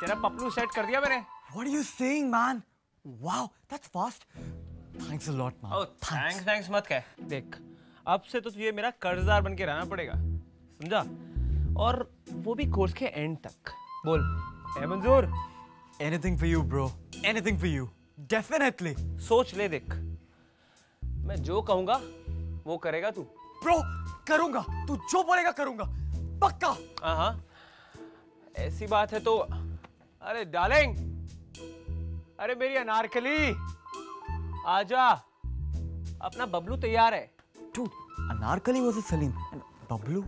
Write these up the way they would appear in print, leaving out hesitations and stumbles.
तेरा पपलू सेट कर दिया मैंने। What are you saying, man? Wow, that's fast. Thanks a lot, man. Oh, thanks मत कह। देख, अब से तो तुझे मेरा कर्जदार बनके रहना पड़ेगा, समझा? और वो भी कोर्स के एंड तक। बोल, है मंजूर? Anything for you, bro. Anything for you. Definitely. सोच ले देख। मैं जो कहूँगा, वो करेगा तू। Bro, करूँगा। तू जो बोलेगा करूँगा। पक्का। हाँ। ऐसी बात है तो अरे डार्लिंग अरे मेरी अनारकली आजा अपना बबलू तैयार है Dude, Anarkali was a Salim and Bablu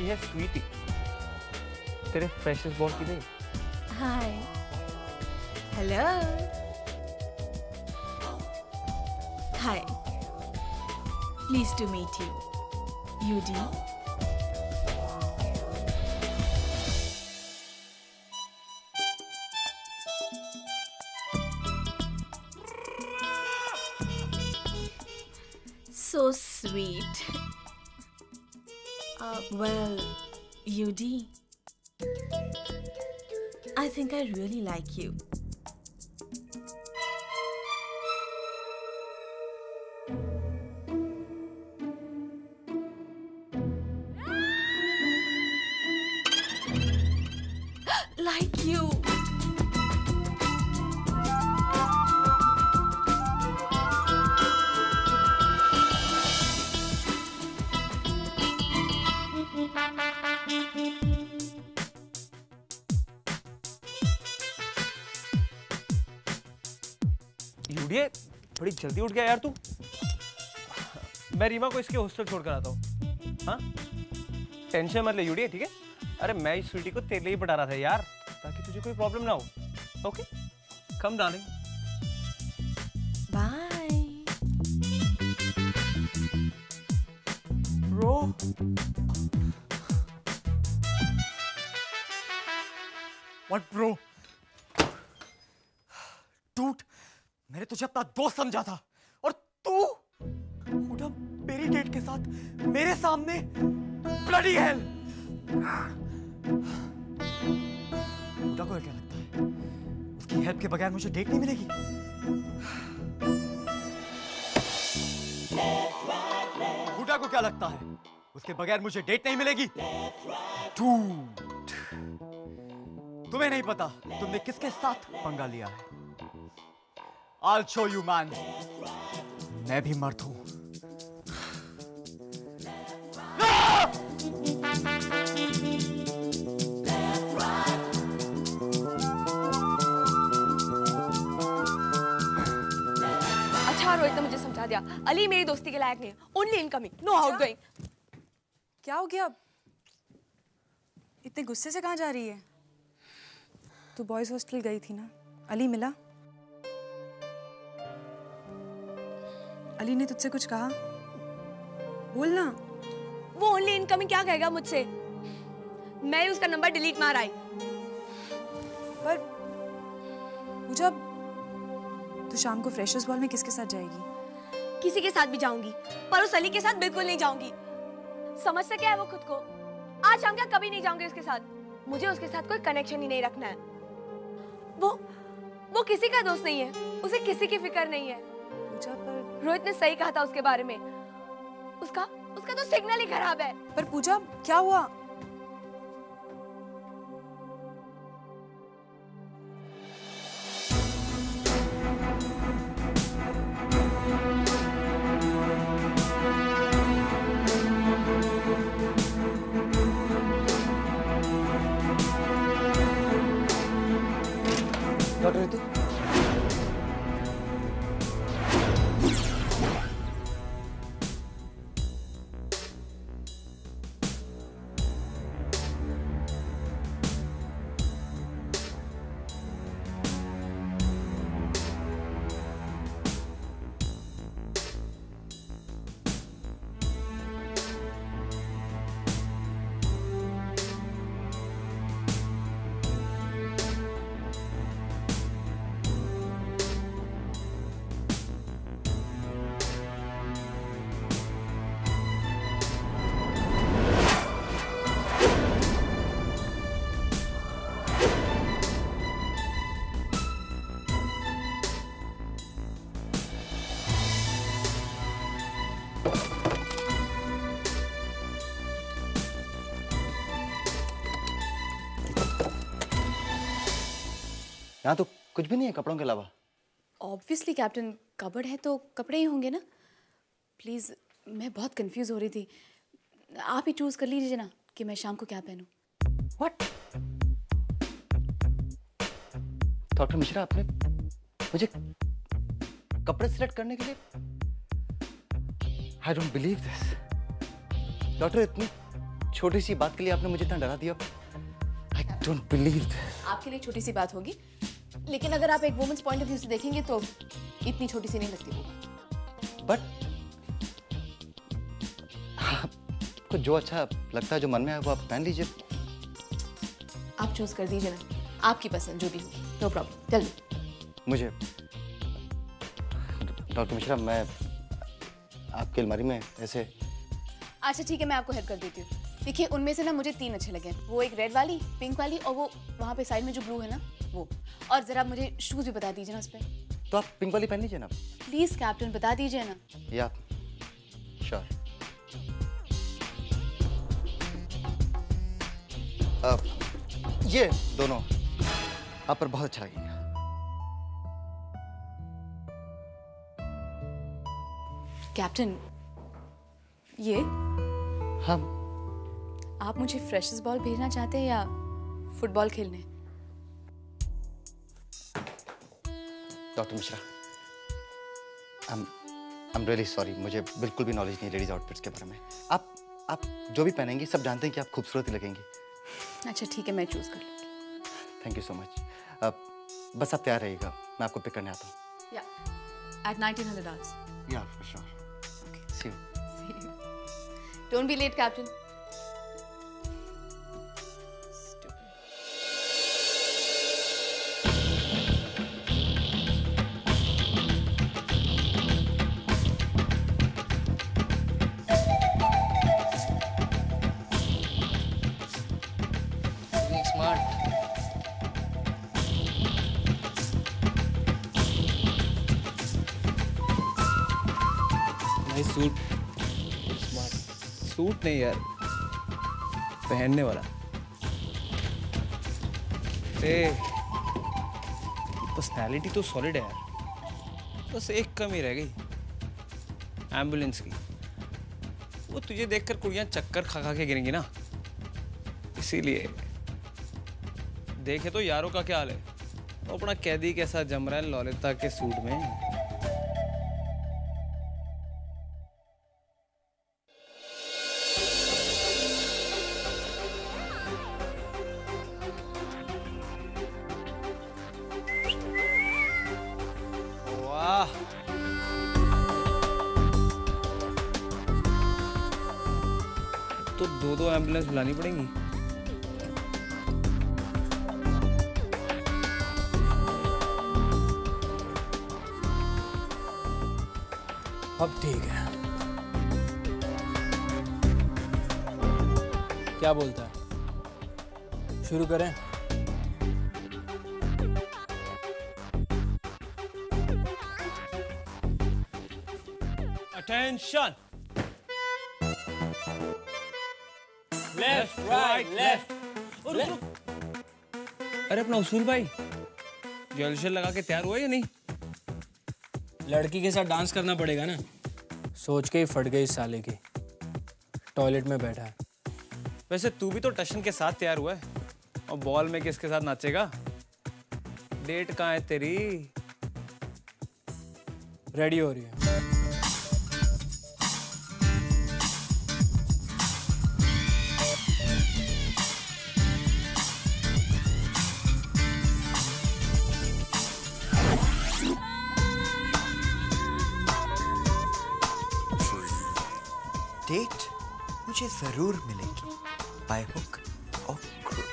ये स्वीटी तेरे फ्रेशर्स वॉल की नहीं hi hello hi please to meet you Yudi so sweet Well, Yudi, I think I really like you. Like you. यूडीए बड़ी जल्दी उठ गया यार तू मैं रीमा को इसके हॉस्टल छोड़कर आता हूँ हाँ टेंशन मत ले यूडीए ठीक है अरे मैं इस स्वीटी को तेरे लिए ही पढ़ा रहा था यार ताकि तुझे कोई प्रॉब्लम ना हो ओके कम डालें bye bro what bro dude मैंने तुझे अपना दोस्त समझा था और तू उड़ा मेरी डेट के साथ मेरे सामने ब्लडी हेल उड़ा को क्या लगता है उसकी हेल्प के बगैर मुझे डेट नहीं मिलेगी उड़ा को क्या लगता है उसके बगैर मुझे डेट नहीं मिलेगी तुम्हें नहीं पता तुमने किसके साथ पंगा लिया है I'll show you, man. मैं भी मर्द हूँ। अच्छा रोहित ने मुझे समझा दिया। अली मेरी दोस्ती के लायक नहीं है। Only incoming, no outgoing. क्या हो गया अब? इतने गुस्से से कहाँ जा रही है? तू बॉयज हॉस्टल गई थी ना? अली मिला? अली ने तुझसे कुछ कहा? बोल ना। वो ओनली इनकमिंग क्या कहेगा मुझसे? मैं ही उसका नंबर डिलीट मार आई। पर पूजा तू शाम को फ्रेशर्स वॉल में किसके साथ जाएगी? किसी के साथ भी जाऊंगी, पर उस अली के साथ बिल्कुल नहीं जाऊंगी। समझ सके है वो खुद को? आज शाम क्या कभी नहीं जाऊंगी उसके साथ। मुझे उसके साथ कोई कनेक्शन ही नहीं रखना है। वो किसी का दोस्त नहीं है, उसे किसी की फिक्र नहीं है। रोहित ने सही कहा था उसके बारे में उसका तो सिग्नल ही खराब है पर पूजा क्या हुआ यहाँ तो कुछ भी नहीं है कपड़ों के अलावा। ऑब्वियसली कैप्टन, कबर्ड है तो कपड़े ही होंगे ना। प्लीज़, मैं बहुत कंफ्यूज हो रही थी, आप ही चूज कर लीजिए ना कि मैं शाम को क्या पहनूं। व्हाट? डॉक्टर मिश्रा, आपने मुझे कपड़े सिलेक्ट करने के लिए? I don't believe this. Doctor, इतनी छोटी सी बात के लिए आपने मुझे इतना डरा दिया। I don't believe this. आपके लिए छोटी सी बात होगी, लेकिन अगर आप एक वुमेन्स पॉइंट ऑफ व्यू से देखेंगे तो इतनी छोटी सी नहीं लगती होगी। बट आपको जो अच्छा लगता है, जो मन में है, वो आप पहन लीजिए। आप चूज कर दीजिए ना, आपकी पसंद जो भी हो। No problem, tell me. मुझे डॉक्टर मिश्रा, मैं आपकी अलमारी में ऐसे। अच्छा ठीक है, मैं आपको हेल्प कर देती हूँ। देखिए, उनमें से ना मुझे तीन अच्छे लगे, वो एक रेड वाली, पिंक वाली और वो वहाँ पे साइड में जो ब्लू है ना वो। और जरा मुझे शूज भी बता दीजिए ना उस पर। तो आप पिंक वाली पहन लीजिए ना। प्लीज कैप्टन, बता दीजिए ना। या श्योर। ये दोनों आप पर बहुत अच्छा लगेगा। कैप्टन, ये हम आप मुझे फ्रेशर्स बॉल भेजना चाहते हैं या फुटबॉल खेलने? Doctor Mishra, I am really sorry, मुझे बिल्कुल भी नॉलेज नहीं लेडीज आउटफिट्स के बारे में। आप जो भी पहनेंगी, सब जानते हैं कि आप खूबसूरत ही लगेंगी। अच्छा ठीक है, मैं चूज कर लूँगी। Thank you so much. बस आप तैयार रहिएगा, मैं आपको पिक करने आता हूँ। या at 1900 hours। Yeah for sure. See you. Don't be late captain. Suit नहीं यार, पहनने वाला। पर्सनैलिटी तो सॉलिड है यार, बस एक कमी रह गई, एम्बुलेंस की। वो तुझे देखकर कुड़ियाँ चक्कर खा के गिरेंगी ना, इसीलिए। देखे तो यारों का क्या हाल है, वो अपना कैदी कैसा जम रहा है ललिता के सूट में। तो 2-2 एम्बुलेंस बुलानी पड़ेंगी। अब ठीक है, क्या बोलता है, शुरू करें? Attention! Left, right, left. अरे अपना उसूल भाई, जेल शेल लगा के तैयार हुआ या नहीं? लड़की के साथ डांस करना पड़ेगा ना। सोच के ही फट गई साले की, टॉयलेट में बैठा है। वैसे तू भी तो टशन के साथ तैयार हुआ है, और बॉल में किसके साथ नाचेगा? डेट कहाँ है तेरी? रेडी हो रही है। डेट मुझे जरूर मिलेगी, बाय हुक और क्रुक।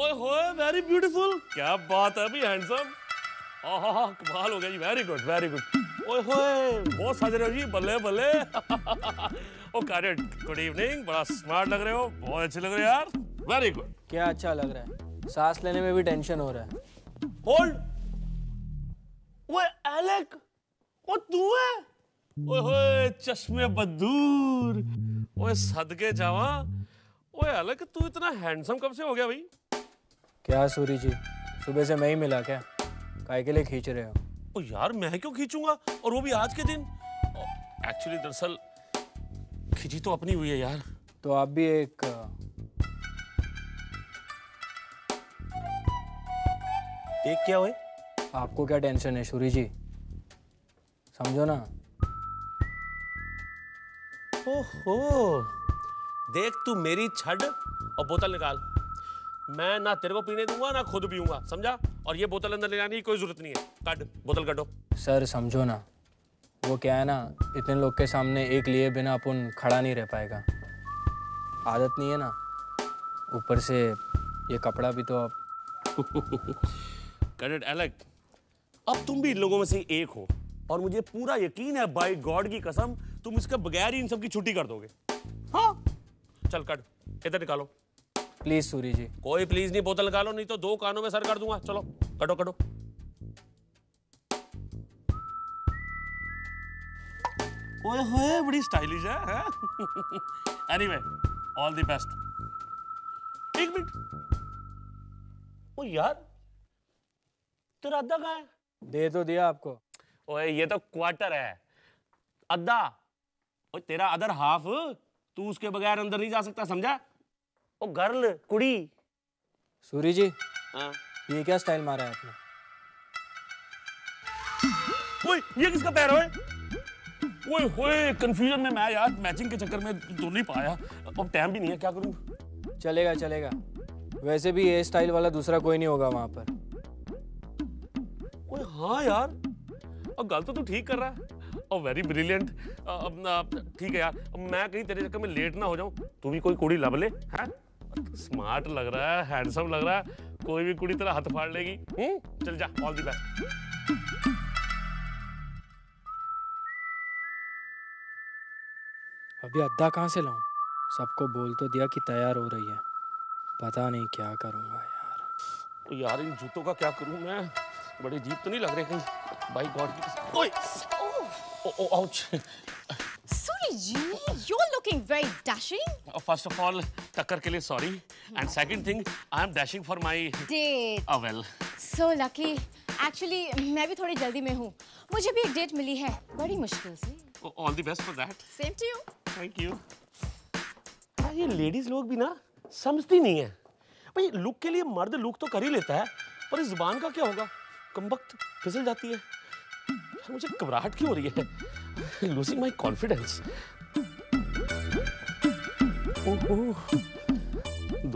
Oh, very beautiful. क्या बात है भी handsome. आहा कमाल हो गया जी. Very good, very good. Oh, बहुत सज रहे हो जी, बल्ले बल्ले. ओ कैरेट, गुड इवनिंग. बड़ा स्मार्ट लग रहे हो, बहुत अच्छे लग रहे हो यार. Very good. क्या अच्छा लग रहा है. सांस लेने में भी टेंशन हो रहा है. Hold. वो एलेक, वो तू है. ओए चश्मे बदूर. ओए सदके जावा. ओए एलेक, तू इतना हैंडसम कब से हो गया भाई? क्या सूरी जी, सुबह से मैं ही मिला क्या? काय के लिए खींच रहे हो? ओ यार मैं क्यों खींचूंगा, और वो भी आज के दिन. एक्चुअली दरअसल खिंची तो अपनी हुई है यार. तो आप भी एक देख क्या हुए. आपको क्या टेंशन है सूरी जी, समझो ना. ओहो देख, तू मेरी छड़ और बोतल निकाल. मैं ना तेरे को पीने दूंगा ना खुद पीऊंगा, समझा. और ये बोतल अंदर ले जाने की कोई जरूरत नहीं है. काट बोतल, काटो. सर समझो ना, वो क्या है ना, इतने लोग के सामने एक लिए बिना अपन खड़ा नहीं रह पाएगा. आदत नहीं है ना. ऊपर से ये कपड़ा भी तो आप करेक्ट. एलेक, अब तुम भी इन लोगों में से एक हो, और मुझे पूरा यकीन है बाय गॉड की कसम, तुम इसके बगैर ही इन सब की छुट्टी कर दोगे. हाँ चल कट, इधर निकालो. प्लीज सूरी जी. कोई प्लीज नहीं, बोतल निकालो, नहीं तो दो कानों में सर कर दूंगा. चलो कटो कटो. ओए होए बड़ी स्टाइलिश है. Anyway all the best. एक मिनट, ओ यार तेरा अद्दा कहाँ है? दे तो दिया आपको. ओए ये तो क्वार्टर है, अद्दा. ओए तेरा अदर हाफ, तू उसके बगैर अंदर नहीं जा सकता, समझा. ओ गर्ल, कुड़ी. सूरी जी हाँ, ये क्या स्टाइल मारा है आपने? ओए ये किसका पैर है? ओए ओए कंफ्यूजन में मैं यार, मैचिंग के चक्कर में दो नहीं पाया. अब टाइम भी नहीं है, क्या करूं. चलेगा चलेगा, वैसे भी ये स्टाइल वाला दूसरा कोई नहीं होगा वहां पर. ओए हाँ यार, और गल तो तू ठीक कर रहा है. Oh, very brilliant. ठीक है यार, मैं कहीं तेरे चक्कर में लेट ना हो जाऊं. तू भी कोई कुड़ी लब ले. हाँ स्मार्ट लग रहा है, हैंडसम लग रहा है, कोई भी कुड़ी तेरा हाथ फाड़ लेगी. चल जा, ऑल द बेस्ट. अभी अद्दा कहाँ से लाऊं? सबको बोल तो दिया कि तैयार हो रही है, पता नहीं क्या करूंगा यार. तो यार इन जूतों का क्या करूं मैं, बड़े अजीब तो नहीं लग रहे कहीं बाय गॉड की. Oh, ouch. Sorry, G. You're looking very dashing. First of all, takkar ke liye sorry. And second thing, I am dashing for my... Date. Oh, well. So lucky. Actually, मैं भी थोड़ी जल्दी में हूँ. मुझे भी एक डेट मिली है, बड़ी मुश्किल से. Oh, all the best for that. Same to you. Thank you. ये ladies लोग भी ना समझती नहीं है. भाई look के लिए मर्द look तो कर ही लेता है, पर इस जुबान का क्या होगा? कमबख्त फिसल जाती है. मुझे घबराहट क्यों हो रही है? Losing my confidence. ओह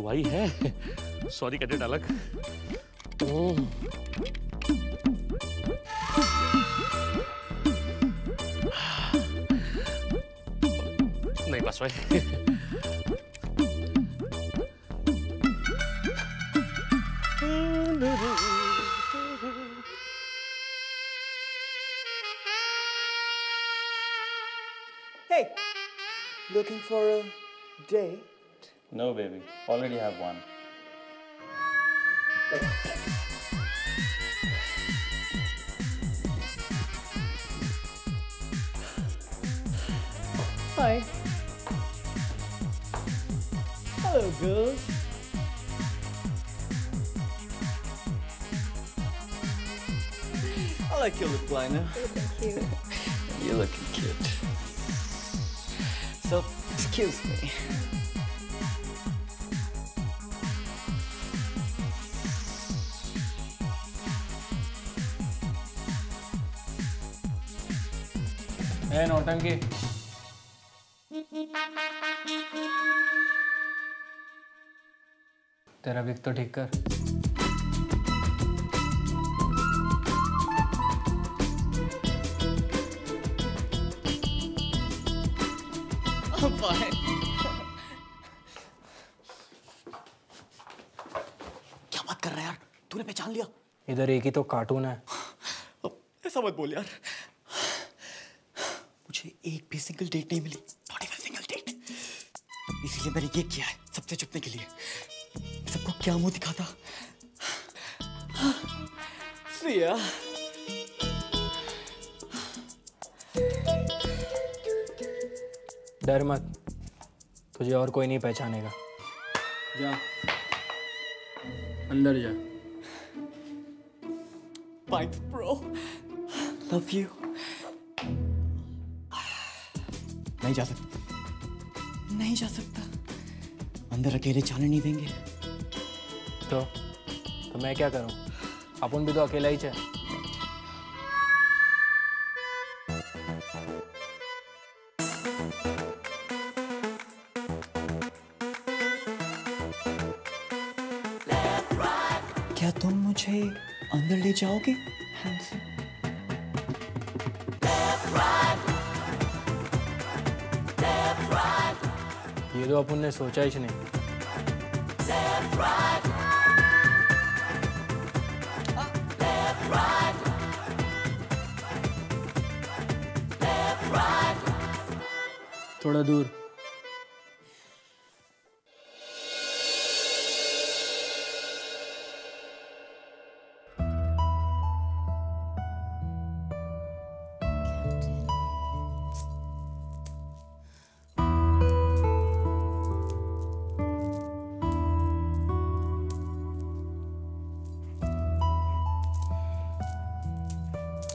दुआई है. Sorry कैडेट अलग. नहीं बस वही. Looking for a date? No, baby. Already have one. Hi. Hello, girls. I like your lip liner. Oh, thank you. You're looking cute. So, excuse me. Hey, नौटंकी. तेरा wig तो ठीक कर. कर रहा है यार? तूने पहचान लिया? इधर एक ही तो कार्टून है। ऐसा मत बोल यार। मुझे एक भी सिंगल डेट नहीं मिली, नॉट इवन सिंगल डेट। इसलिए मैंने ये किया है सबसे छुपने के लिए। सबको क्या मुंह दिखाता? सिया डर मत, तुझे और कोई नहीं पहचानेगा। जा अंदर जा। Thanks bro, love you। नहीं जा सकता, नहीं जा सकता। अंदर अकेले जाने नहीं देंगे। तो मैं क्या करूं? अपन भी तो अकेला ही है। क्या तुम मुझे अंदर ले जाओगे? ये तो अपन ने सोचा ही नहीं। थोड़ा दूर।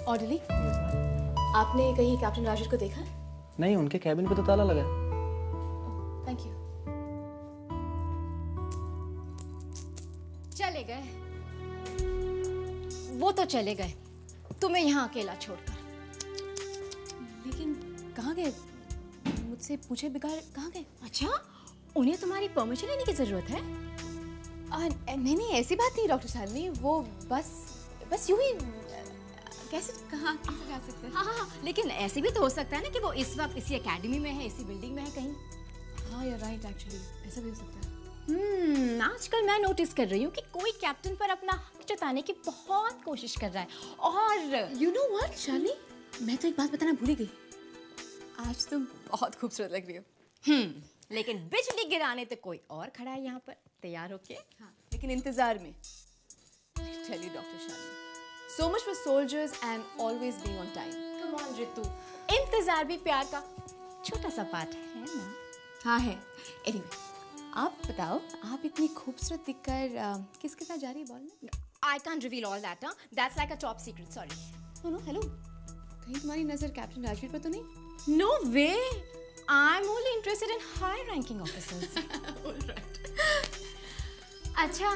ऑर्डरली, आपने कहीं कैप्टन राजवीर को देखा? नहीं, उनके कैबिन पे तो ताला लगा है। Thank you. चले गए वो तो चले गए, तुम्हें यहाँ अकेला छोड़कर। लेकिन कहाँ गए? मुझसे पूछे बिगाड़ कहाँ गए? अच्छा, उन्हें तुम्हारी परमिशन लेने की जरूरत है? नहीं, ऐसी बात नहीं डॉक्टर शालिनी, वो बस यूं ही। कैसे कहाँ जा सकते हैं? हाँ, लेकिन ऐसे भी तो हो सकता है ना कि वो इस वक्त इसी एकेडमी में है, इसी बिल्डिंग में है कहीं। हाँ यार, राइट, एक्चुअली ऐसा भी हो सकता है। आजकल मैं नोटिस कर रही हूँ कि कोई कैप्टन पर अपना हक जताने की बहुत कोशिश कर रहा है। और यू नो व्हाट शाली, मैं तो एक बात बताना भूल गई, आज तुम बहुत खूबसूरत लग रही हो। लेकिन बिजली गिराने तो कोई और खड़ा है यहाँ पर तैयार होके। हाँ, लेकिन इंतजार में। चलिए डॉक्टर शाली, so much for soldiers and always being on time. Come on Ritu, इंतजार भी प्यार का छोटा सा पार्ट है ना? हाँ है। Anyway, आप बताओ, आप इतनी खूबसूरत दिखकर किसके साथ जा रही है बॉल में? I can't reveal all that. Huh? That's like a top secret. Sorry. Oh no, hello. कहीं तुम्हारी नजर कैप्टन राजवीर पर तो नहीं? No way. I'm only interested in high-ranking officers. All right. अच्छा,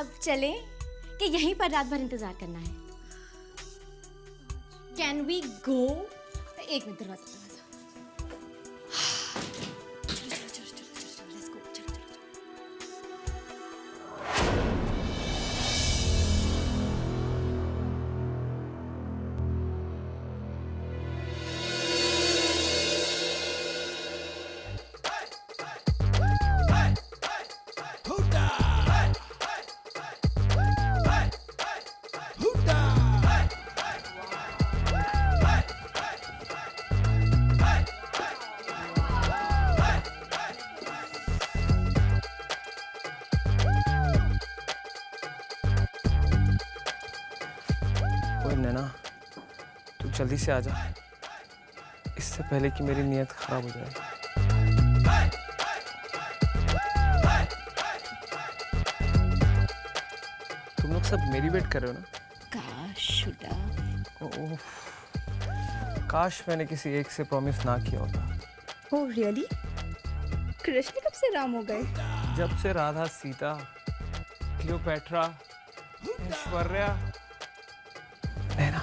अब चले कि यहीं पर रात भर इंतजार करना है? Can we go? एक मिनट, दरवाजा। चलो, let's go, जल्दी से आ जा, इससे पहले कि मेरी नीयत खराब हो जाए। तुम लोग सब मेरी वेट कर रहे हो ना? काश मैंने किसी एक से प्रॉमिस ना किया होता। Oh really? कृष्ण कब से राम हो गए? जब से राधा, सीता, क्लियोपेट्रा, ऐश्वर्या, नैना।